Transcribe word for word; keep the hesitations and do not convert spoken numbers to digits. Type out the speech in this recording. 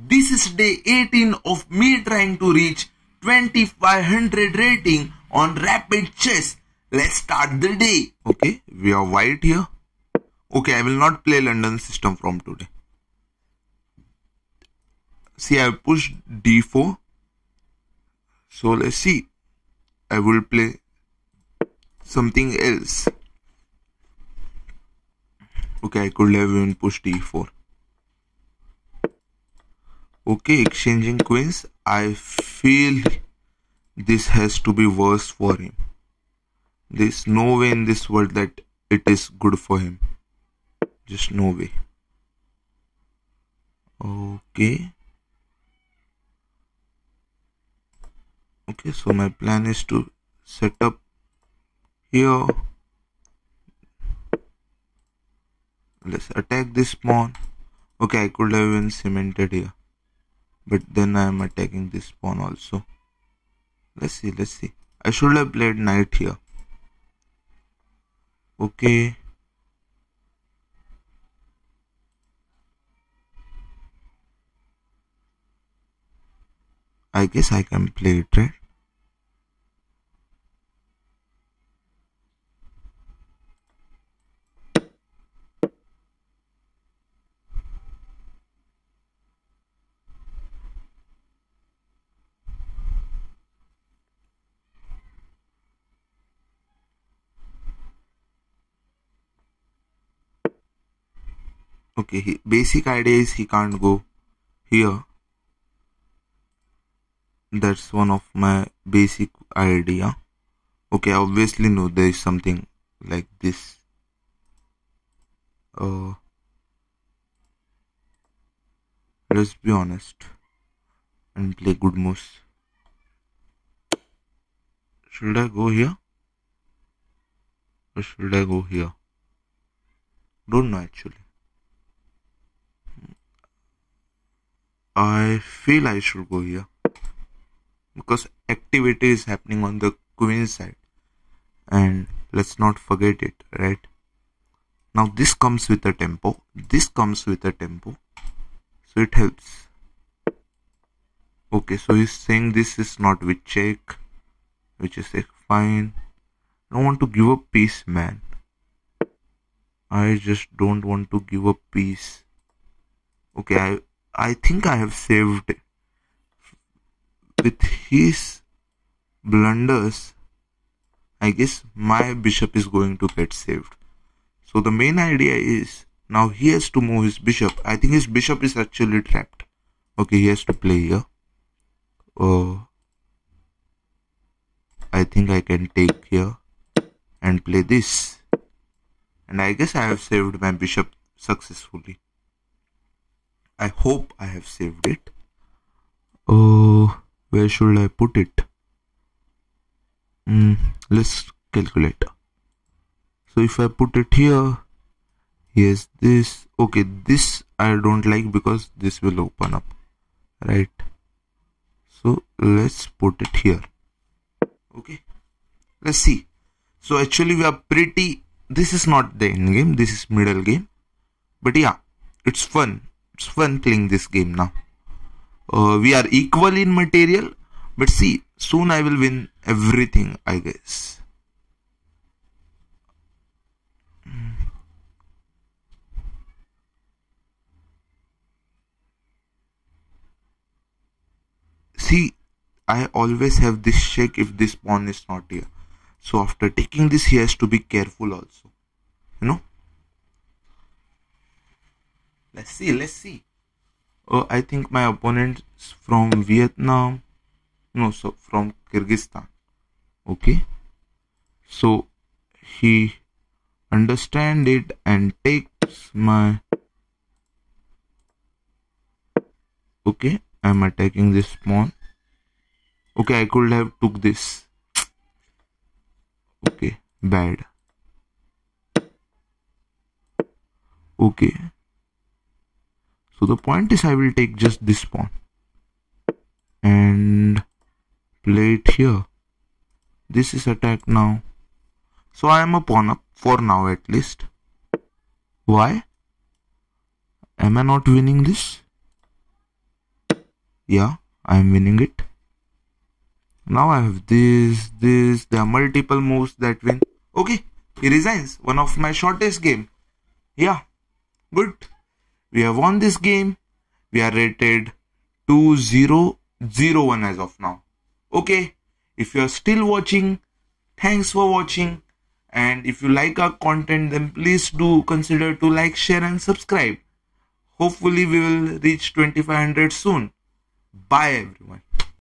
This is day eighteen of me trying to reach twenty-five hundred rating on Rapid Chess. Let's start the day. Okay, we are white here. Okay, I will not play London system from today. See, I pushed d four. So let's see. I will play something else. Okay, I could have even pushed d four. Okay, exchanging queens. I feel this has to be worse for him. There's no way in this world that it is good for him. Just no way. Okay. Okay, so my plan is to set up here. Let's attack this pawn. Okay, I could have even cemented here. But then I am attacking this pawn also. Let's see, let's see. I should have played knight here. Okay. I guess I can play it, right? Okay, he, basic idea is he can't go here. That's one of my basic idea. Okay, obviously no, there is something like this. Uh, let's be honest and play good moves. Should I go here? Or should I go here? Don't know actually. I feel I should go here because activity is happening on the queen side, and let's not forget it, right? Now this comes with a tempo, this comes with a tempo, so it helps. Okay, so he's saying this is not with check, which is like fine. I don't want to give up peace, man. I just don't want to give up peace. Okay, I I think I have saved with his blunders. I guess my bishop is going to get saved. So the main idea is now he has to move his bishop. I think his bishop is actually trapped. Okay, he has to play here. Uh, I think I can take here and play this. And I guess I have saved my bishop successfully. I hope I have saved it. Oh, where should I put it? Mm, let's calculate. So if I put it here, yes, this. Okay, this I don't like because this will open up, right? So let's put it here. Okay, let's see. So actually we are pretty, this is not the end game, this is middle game. But yeah, it's fun. It's fun playing this game now. Uh, we are equal in material, but see, soon I will win everything, I guess. See, I always have this check if this pawn is not here. So after taking this, he has to be careful also, you know. Let's see, let's see. Oh, I think my opponent is from Vietnam. No, so from Kyrgyzstan. Okay. So, he understands it and takes my... Okay, I'm attacking this pawn. Okay, I could have took this. Okay, bad. Okay. So the point is I will take just this pawn and play it here. This is attack now. So I am a pawn up for now at least. Why? Am I not winning this? Yeah, I am winning it. Now I have this, this. There are multiple moves that win. Okay, he resigns. One of my shortest game. Yeah, good. We have won this game. We are rated two zero zero one as of now. Okay, if you are still watching, thanks for watching. And if you like our content, then please do consider to like, share and subscribe. Hopefully we will reach twenty-five hundred soon. Bye everyone.